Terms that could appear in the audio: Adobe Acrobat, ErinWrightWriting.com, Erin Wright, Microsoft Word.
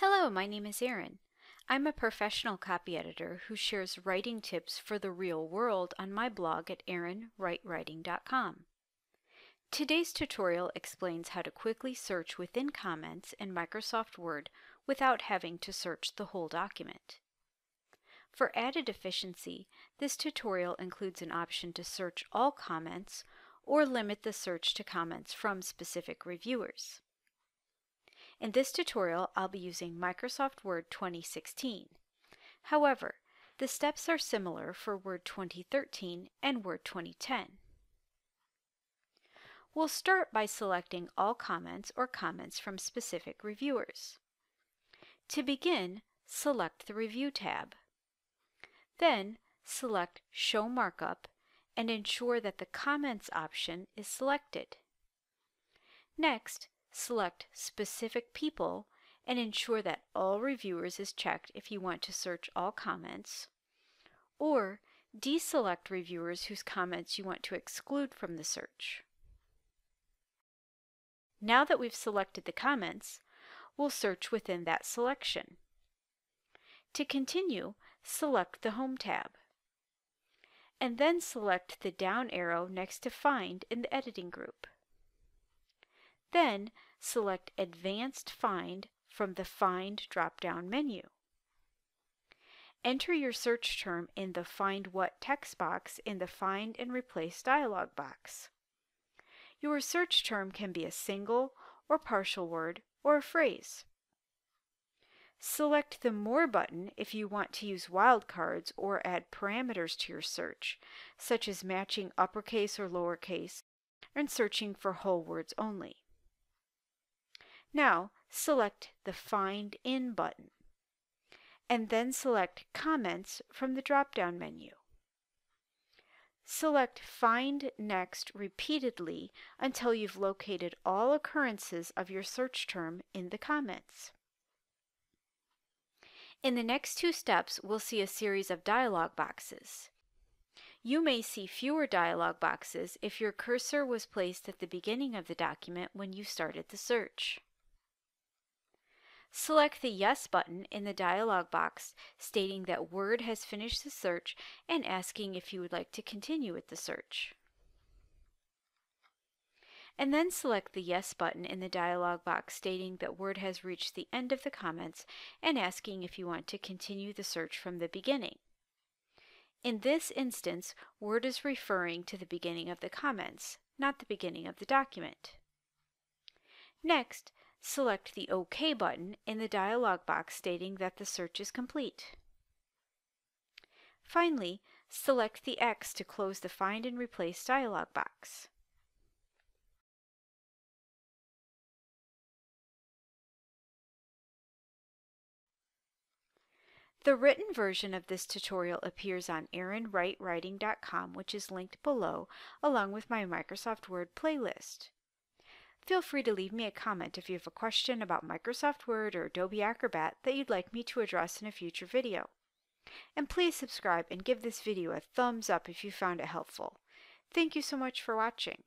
Hello, my name is Erin. I'm a professional copy editor who shares writing tips for the real world on my blog at ErinWrightWriting.com. Today's tutorial explains how to quickly search within comments in Microsoft Word without having to search the whole document. For added efficiency, this tutorial includes an option to search all comments or limit the search to comments from specific reviewers. In this tutorial, I'll be using Microsoft Word 2016. However, the steps are similar for Word 2013 and Word 2010. We'll start by selecting all comments or comments from specific reviewers. To begin, select the Review tab. Then, select Show Markup and ensure that the Comments option is selected. Next, select Specific People and ensure that All Reviewers is checked if you want to search all comments, or deselect reviewers whose comments you want to exclude from the search. Now that we've selected the comments, we'll search within that selection. To continue, select the Home tab, and then select the down arrow next to Find in the editing group. Then select Advanced Find from the Find drop-down menu. Enter your search term in the Find What text box in the Find and Replace dialog box. Your search term can be a single or partial word or a phrase. Select the More button if you want to use wildcards or add parameters to your search, such as matching uppercase or lowercase and searching for whole words only. Now, select the Find In button, and then select Comments from the drop-down menu. Select Find Next repeatedly until you've located all occurrences of your search term in the comments. In the next two steps, we'll see a series of dialog boxes. You may see fewer dialog boxes if your cursor was placed at the beginning of the document when you started the search. Select the Yes button in the dialog box, stating that Word has finished the search and asking if you would like to continue with the search. And then select the Yes button in the dialog box, stating that Word has reached the end of the comments and asking if you want to continue the search from the beginning. In this instance, Word is referring to the beginning of the comments, not the beginning of the document. Next, select the OK button in the dialog box, stating that the search is complete. Finally, select the X to close the Find and Replace dialog box. The written version of this tutorial appears on ErinWrightWriting.com, which is linked below, along with my Microsoft Word playlist. Feel free to leave me a comment if you have a question about Microsoft Word or Adobe Acrobat that you'd like me to address in a future video. And please subscribe and give this video a thumbs up if you found it helpful. Thank you so much for watching.